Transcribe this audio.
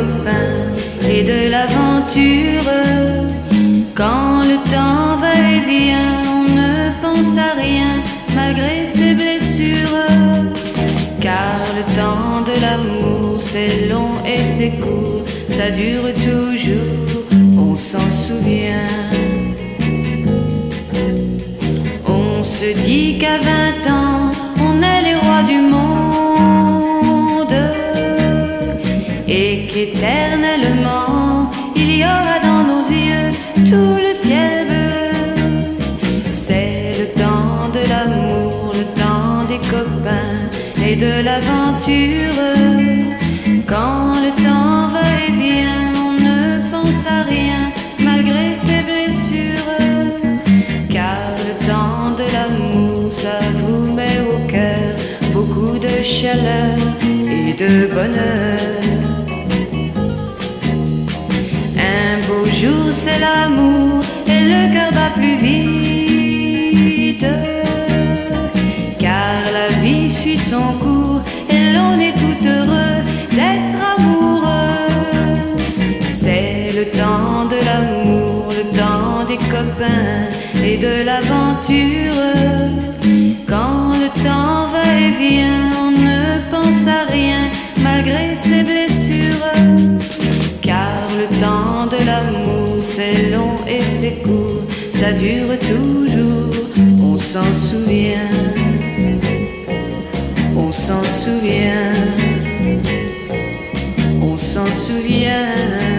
copains et de l'aventure. Quand le temps va et vient, on ne pense à rien malgré ses blessures. Car le temps de l'amour, c'est long et c'est court, ça dure toujours, on s'en souvient. On se dit qu'à 20 ans, on est les rois du monde et qu'éternellement, il y aura dans nos yeux tout le ciel bleu. C'est le temps de l'amour, le temps des copains et de l'aventure. Quand le temps va et vient, on ne pense à rien malgré ses blessures. Car le temps de l'amour, ça vous met au cœur beaucoup de chaleur et de bonheur. Un beau jour c'est l'amour et le cœur bat plus vite, car la vie suit son cours et l'on est tout heureux d'être amoureux. C'est le temps de l'amour, le temps des copains et de l'aventure. Quand le temps va et vient, on ne pense à rien malgré ses blessures. Car le temps de l'amour, c'est long et c'est court, ça dure toujours, on s'en souvient. On s'en souvient, on s'en souvient.